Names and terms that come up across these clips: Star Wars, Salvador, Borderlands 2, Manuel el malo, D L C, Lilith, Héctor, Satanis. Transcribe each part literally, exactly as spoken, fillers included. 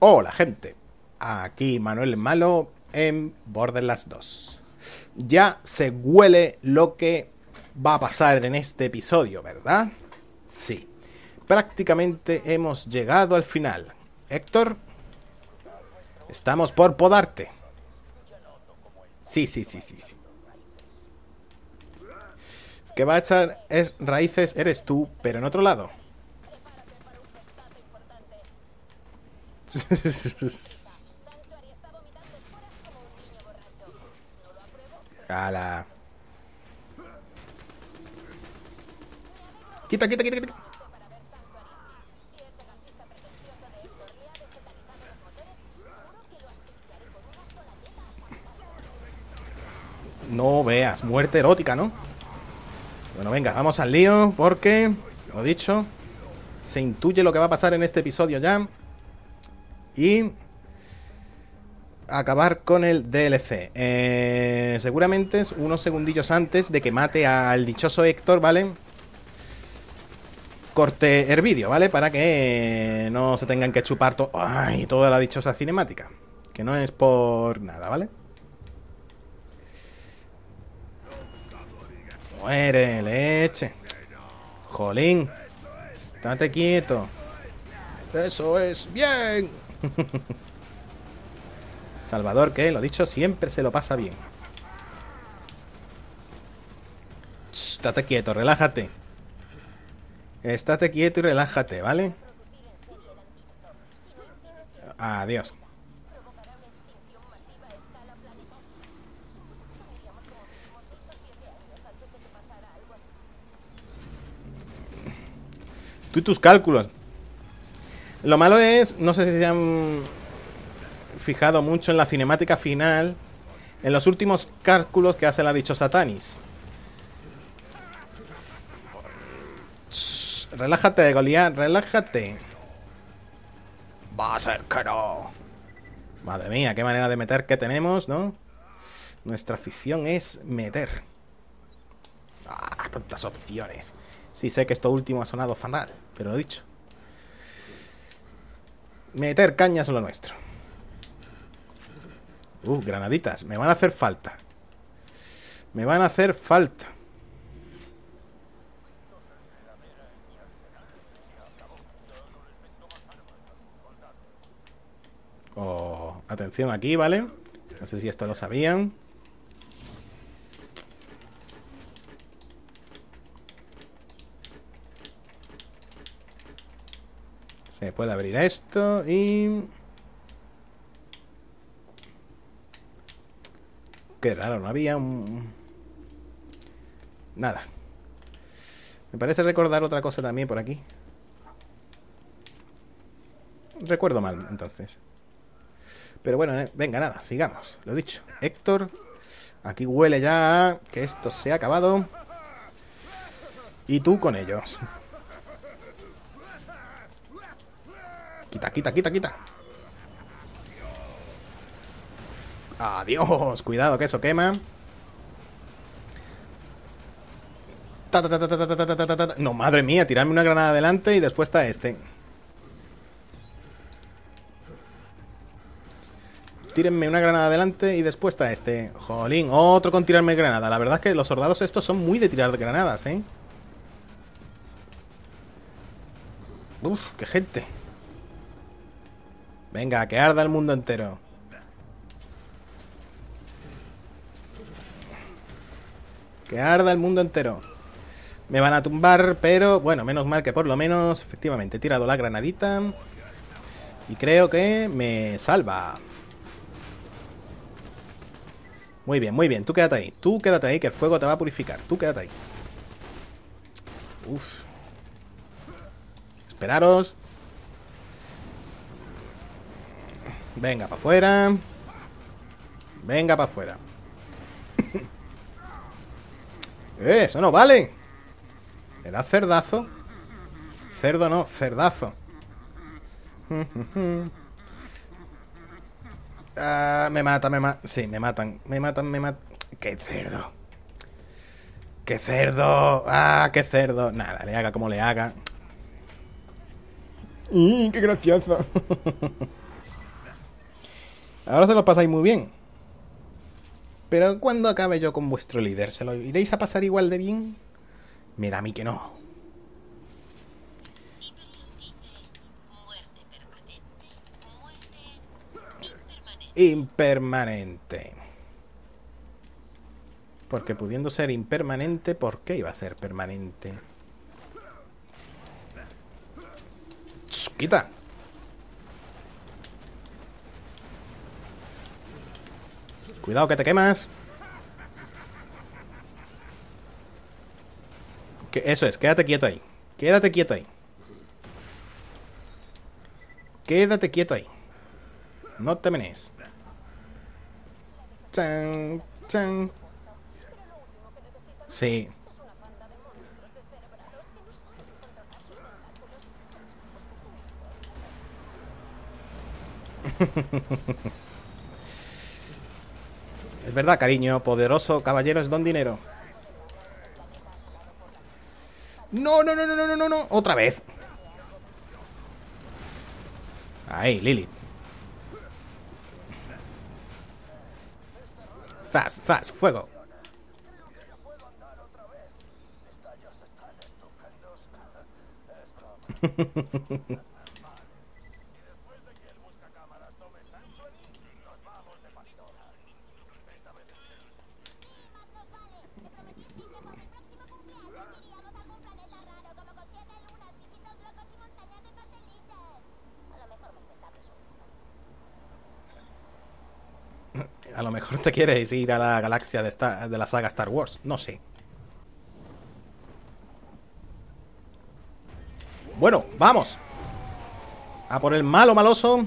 Hola gente, aquí Manuel el malo en Borderlands dos. Ya se huele lo que va a pasar en este episodio, ¿verdad? Sí, prácticamente hemos llegado al final. Héctor, estamos por podarte. Sí, sí, sí, sí, sí. Que va a echar es raíces eres tú, pero en otro lado. Ala. Quita, quita, quita, quita. No veas, muerte erótica, ¿no? Bueno, venga, vamos al lío porque, lo dicho, se intuye lo que va a pasar en este episodio ya. Y acabar con el D L C. Eh, seguramente es unos segundillos antes de que mate al dichoso Héctor, ¿vale? Corte el vídeo, ¿vale? Para que no se tengan que chupar to Ay, toda la dichosa cinemática. Que no es por nada, ¿vale? Muere, leche. Jolín. Estate quieto. Eso es. Bien. Salvador, que lo dicho, siempre se lo pasa bien. Shh, estate quieto, relájate. Estate quieto y relájate, ¿vale? Adiós. Tú y tus cálculos. Lo malo es, no sé si se han fijado mucho en la cinemática final, en los últimos cálculos que hace la dicho Satanis. Shh, relájate, Goliat, relájate. Va a ser que no. Madre mía, qué manera de meter que tenemos, ¿no? Nuestra afición es meter. Ah, tantas opciones. Sí, sé que esto último ha sonado fatal, pero lo he dicho. Meter cañas en lo nuestro. Uh, granaditas. Me van a hacer falta. Me van a hacer falta. Oh, atención aquí, ¿vale? No sé si esto lo sabían. Se puede abrir esto y... Qué raro, no había un... Nada. Me parece recordar otra cosa también por aquí. Recuerdo mal, entonces. Pero bueno, eh, venga, nada, sigamos. Lo dicho. Héctor, aquí huele ya a que esto se ha acabado. Y tú con ellos. Quita, quita, quita, quita. Adiós, cuidado que eso quema. Ta, ta, ta, ta, ta, ta, ta, ta, ta. No, madre mía, tirarme una granada adelante y después está este. Tírenme una granada adelante y después está este. Jolín, otro con tirarme granada. La verdad es que los soldados estos son muy de tirar granadas, ¿eh? Uf, qué gente. Venga, que arda el mundo entero. Que arda el mundo entero. Me van a tumbar, pero bueno, menos mal que por lo menos, efectivamente, he tirado la granadita. Y creo que me salva. Muy bien, muy bien. Tú quédate ahí. Tú quédate ahí, que el fuego te va a purificar. Tú quédate ahí. Uf. Esperaros. Venga, para afuera. Venga, para afuera. eh, eso no vale. ¿Le da cerdazo? Cerdo no, cerdazo. ah, me mata, me mata. Sí, me matan. Me matan, me matan. ¡Qué cerdo! ¡Qué cerdo! ¡Ah, qué cerdo! Nada, le haga como le haga. Mm, ¡qué gracioso! Ahora se lo pasáis muy bien. Pero cuando acabe yo con vuestro líder, ¿se lo iréis a pasar igual de bien? Me da a mí que no. Impermanente. Porque pudiendo ser impermanente, ¿por qué iba a ser permanente? Ch, ¡quita! Cuidado que te quemas. Que eso es, quédate quieto ahí. Quédate quieto ahí. Quédate quieto ahí. No te menes. Chan, chan. Sí. Es verdad, cariño. Poderoso caballero es don dinero. No, no, no, no, no, no, no. Otra vez. Ahí, Lilith. Zas, zas, fuego. A lo mejor te quieres ir a la galaxia de, Star, de la saga Star Wars. No sé. Bueno, vamos. A por el malo maloso.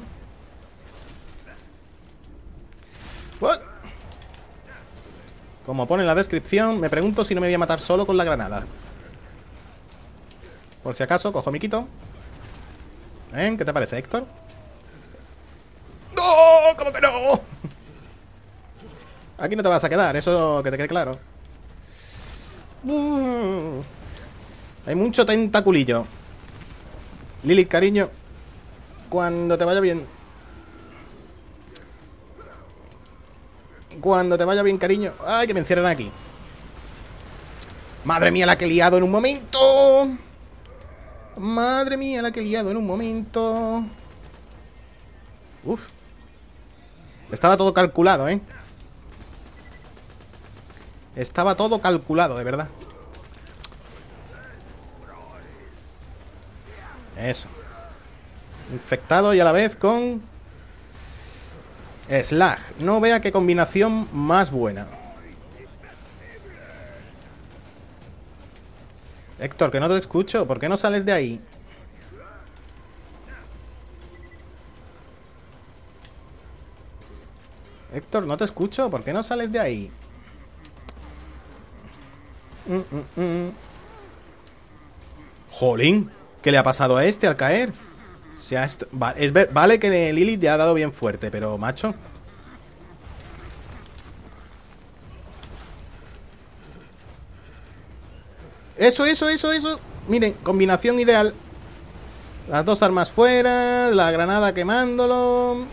¡Oh! Como pone en la descripción, me pregunto si no me voy a matar solo con la granada. Por si acaso, cojo mi quito. ¿Eh? ¿Qué te parece, Héctor? ¡No! ¿Cómo que no? Aquí no te vas a quedar, eso que te quede claro. Uh, hay mucho tentaculillo. Lilith, cariño, cuando te vaya bien. Cuando te vaya bien, cariño. Ay, que me encierran aquí. Madre mía, la que he liado en un momento. Madre mía, la que he liado en un momento. Uf. Estaba todo calculado, ¿eh? Estaba todo calculado, de verdad. Eso. Infectado y a la vez con... Slag. No vea qué combinación más buena. Héctor, que no te escucho. ¿Por qué no sales de ahí? Héctor, no te escucho. ¿Por qué no sales de ahí? Mm, mm, mm. Jolín, ¿qué le ha pasado a este al caer? Se ha est vale, es vale que Lilith te ha dado bien fuerte, pero macho. Eso, eso, eso, eso. Miren, combinación ideal. Las dos armas fuera, la granada quemándolo.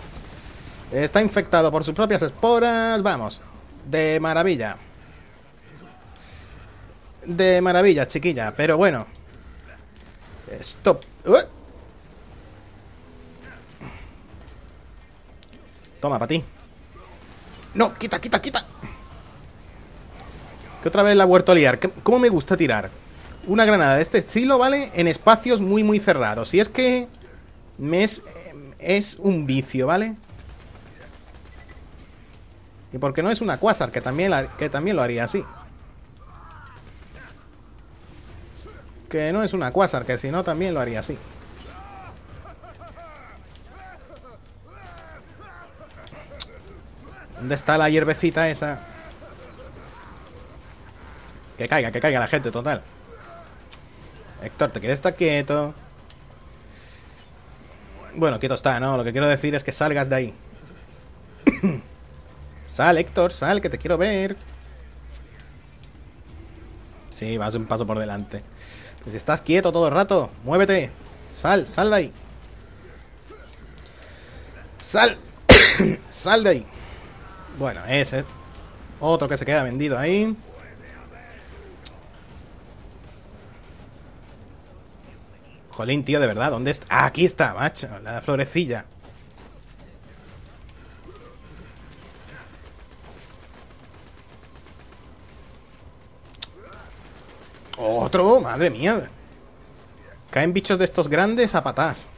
Está infectado por sus propias esporas. Vamos, de maravilla. De maravilla, chiquilla, pero bueno. Stop. Uh. Toma, para ti. No, quita, quita, quita. Que otra vez la ha vuelto a liar. ¿Cómo me gusta tirar una granada de este estilo, vale? En espacios muy, muy cerrados. Y es que me es, es un vicio, ¿vale? Y porque no es una Quasar, que también, la, que también lo haría así. Que no es una Quasar, que si no también lo haría así. ¿Dónde está la hierbecita esa? Que caiga, que caiga la gente, total. Héctor, ¿te quieres estar quieto? Bueno, quieto está, ¿no? Lo que quiero decir es que salgas de ahí. Sal, Héctor, sal, que te quiero ver. Sí, vas un paso por delante. Pues estás quieto todo el rato. Muévete. Sal, sal de ahí. Sal. Sal de ahí. Bueno, ese. Otro que se queda vendido ahí. Jolín, tío, de verdad, ¿dónde está? Ah, aquí está, macho, la florecilla. Otro, madre mía. Caen bichos de estos grandes a patás.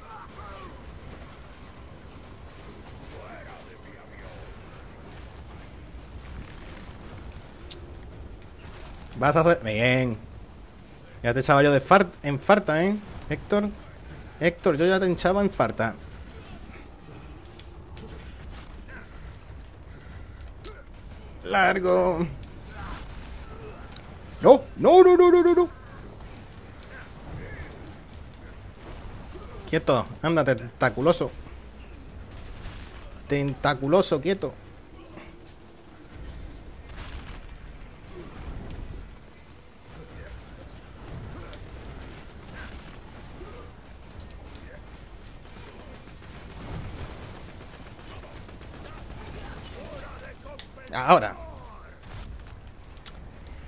Vas a hacer... Bien. Ya te echaba yo de far... en farta, ¿eh? Héctor. Héctor, yo ya te hinchaba en farta. Largo. No, no, no, no, no, no. Quieto, anda, tentaculoso. Tentaculoso, quieto. Ahora.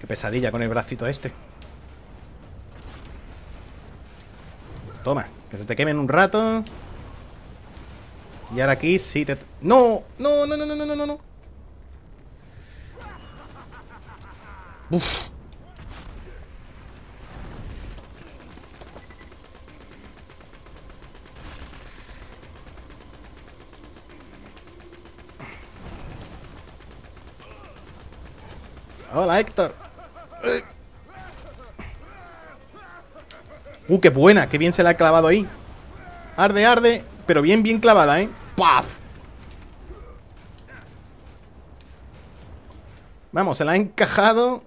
Qué pesadilla con el bracito este. Pues toma, que se te quemen un rato. Y ahora aquí sí te... ¡No! ¡No, no, no, no, no, no, no! ¡Uf! Hola, Héctor. Uh, qué buena, qué bien se la ha clavado ahí. Arde, arde, pero bien, bien clavada, ¿eh? ¡Paf! Vamos, se la ha encajado.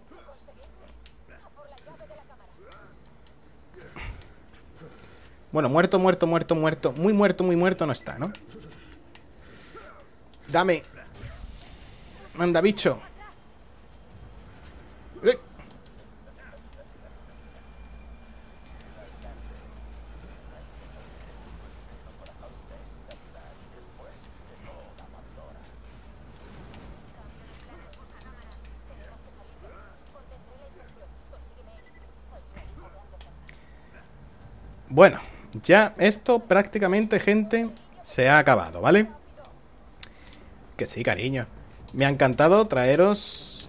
Bueno, muerto, muerto, muerto, muerto. Muy muerto, muy muerto no está, ¿no? Dame. Manda, bicho. Bueno, ya esto prácticamente, gente, se ha acabado, ¿vale? Que sí, cariño. Me ha encantado traeros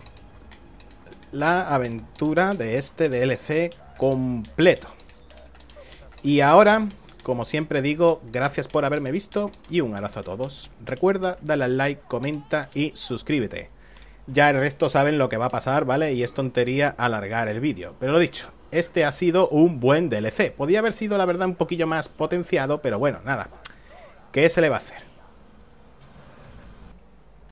la aventura de este D L C completo. Y ahora, como siempre digo, gracias por haberme visto y un abrazo a todos. Recuerda, dale al like, comenta y suscríbete. Ya el resto saben lo que va a pasar, ¿vale? Y es tontería alargar el vídeo, pero lo dicho. Este ha sido un buen D L C. Podía haber sido, la verdad, un poquillo más potenciado, pero bueno, nada. ¿Qué se le va a hacer?